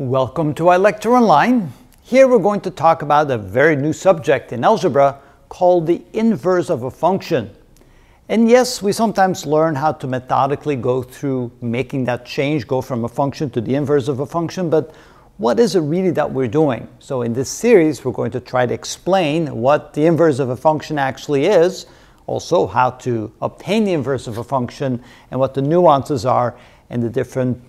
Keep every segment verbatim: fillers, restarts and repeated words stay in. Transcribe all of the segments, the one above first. Welcome to ilectureonline. Here we're going to talk about a very new subject in algebra called the inverse of a function. And yes, we sometimes learn how to methodically go through making that change, go from a function to the inverse of a function, but what is it really that we're doing? So in this series, we're going to try to explain what the inverse of a function actually is, also how to obtain the inverse of a function, and what the nuances are and the different,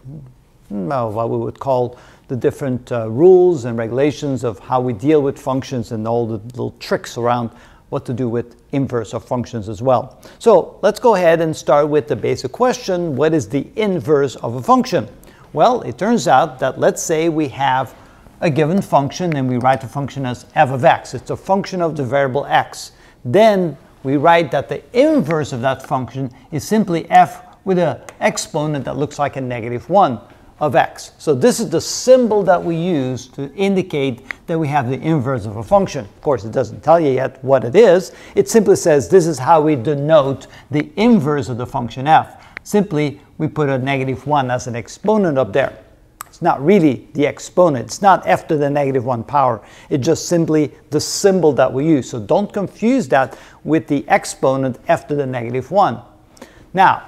well, what we would call the different uh, rules and regulations of how we deal with functions and all the little tricks around what to do with inverse of functions as well. So let's go ahead and start with the basic question. What is the inverse of a function? Well, it turns out that let's say we have a given function and we write the function as f of x. It's a function of the variable x. Then we write that the inverse of that function is simply f with an exponent that looks like a negative one. Of x. So this is the symbol that we use to indicate that we have the inverse of a function. Of course, it doesn't tell you yet what it is. It simply says this is how we denote the inverse of the function f. Simply, we put a negative one as an exponent up there. It's not really the exponent. It's not f to the negative one power. It's just simply the symbol that we use. So don't confuse that with the exponent f to the negative one. Now,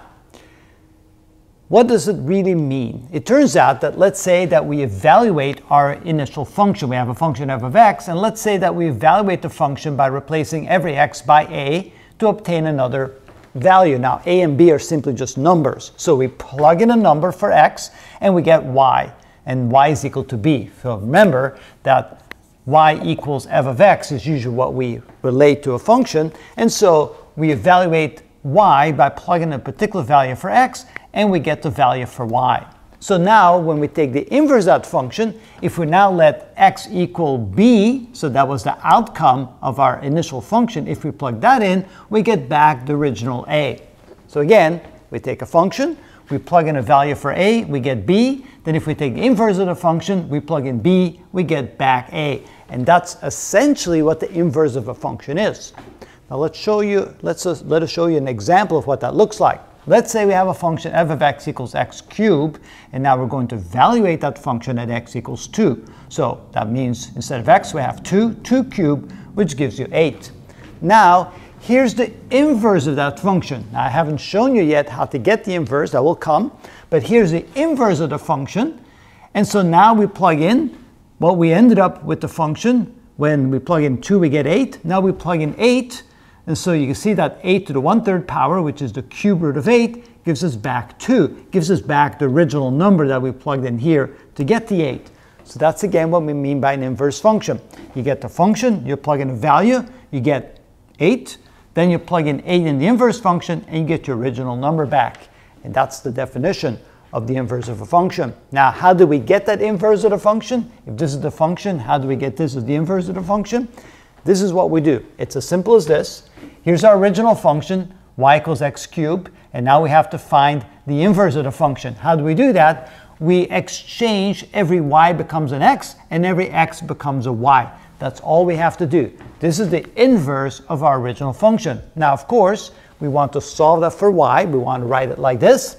what does it really mean? It turns out that let's say that we evaluate our initial function. We have a function f of x, and let's say that we evaluate the function by replacing every x by a to obtain another value. Now, a and b are simply just numbers. So we plug in a number for x, and we get y, and y is equal to b. So remember that y equals f of x is usually what we relate to a function, and so we evaluate y by plugging a particular value for x, and we get the value for y. So now when we take the inverse of that function, if we now let x equal b, so that was the outcome of our initial function, if we plug that in, we get back the original a. So again, we take a function, we plug in a value for a, we get b, then if we take the inverse of the function, we plug in b, we get back a. And that's essentially what the inverse of a function is. Now let's show you, let's just, let us show you an example of what that looks like. Let's say we have a function f of x equals x cubed, and now we're going to evaluate that function at x equals two. So that means instead of x, we have two, two cubed, which gives you eight. Now, here's the inverse of that function. Now, I haven't shown you yet how to get the inverse, that will come, but here's the inverse of the function. And so now we plug in what we ended up with the function. When we plug in two, we get eight. Now we plug in eight. And so you can see that eight to the one-third power, which is the cube root of eight, gives us back two. Gives us back the original number that we plugged in here to get the eight. So that's again what we mean by an inverse function. You get the function, you plug in a value, you get eight. Then you plug in eight in the inverse function, and you get your original number back. And that's the definition of the inverse of a function. Now, how do we get that inverse of the function? If this is the function, how do we get this as the inverse of the function? This is what we do. It's as simple as this. Here's our original function, y equals x cubed, and now we have to find the inverse of the function. How do we do that? We exchange every y becomes an x, and every x becomes a y. That's all we have to do. This is the inverse of our original function. Now, of course, we want to solve that for y. We want to write it like this.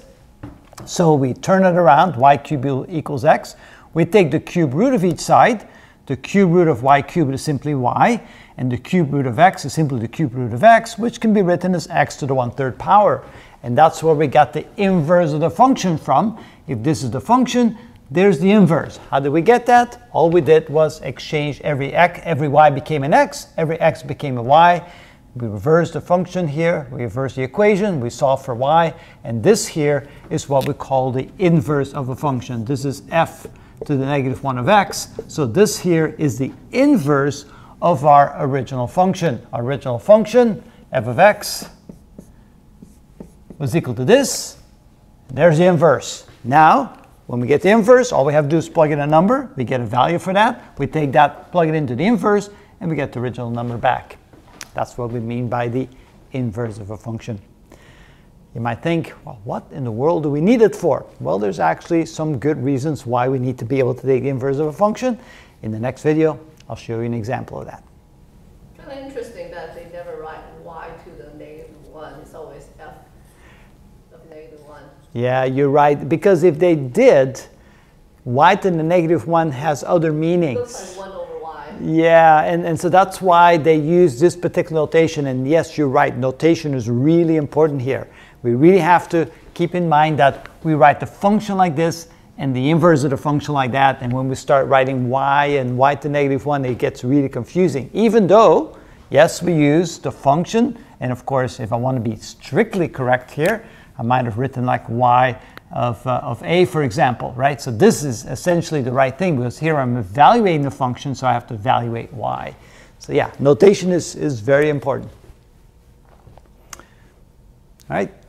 So we turn it around, y cubed equals x. We take the cube root of each side. The cube root of y cubed is simply y, and the cube root of x is simply the cube root of x, which can be written as x to the one-third power. And that's where we got the inverse of the function from. If this is the function, there's the inverse. How did we get that? All we did was exchange every x, every y became an x, every x became a y. We reverse the function here, we reverse the equation, we solve for y, and this here is what we call the inverse of a function. This is f to the negative one of x. So this here is the inverse of our original function. Our original function, f of x, was equal to this. There's the inverse. Now, when we get the inverse, all we have to do is plug in a number. We get a value for that. We take that, plug it into the inverse, and we get the original number back. That's what we mean by the inverse of a function. You might think, well, what in the world do we need it for? Well, there's actually some good reasons why we need to be able to take the inverse of a function. In the next video, I'll show you an example of that. Kind of interesting that they never write y to the negative one. It's always f of negative one. Yeah, you're right. Because if they did, white and the negative one has other meanings. Like one over y. Yeah, and, and so that's why they use this particular notation. And yes, you're right, notation is really important here. We really have to keep in mind that we write the function like this and the inverse of the function like that. And when we start writing y and y to negative one, it gets really confusing. Even though, yes, we use the function. And of course, if I want to be strictly correct here, I might have written like y of, uh, of a, for example, right? So this is essentially the right thing because here I'm evaluating the function, so I have to evaluate y. So yeah, notation is, is very important. All right.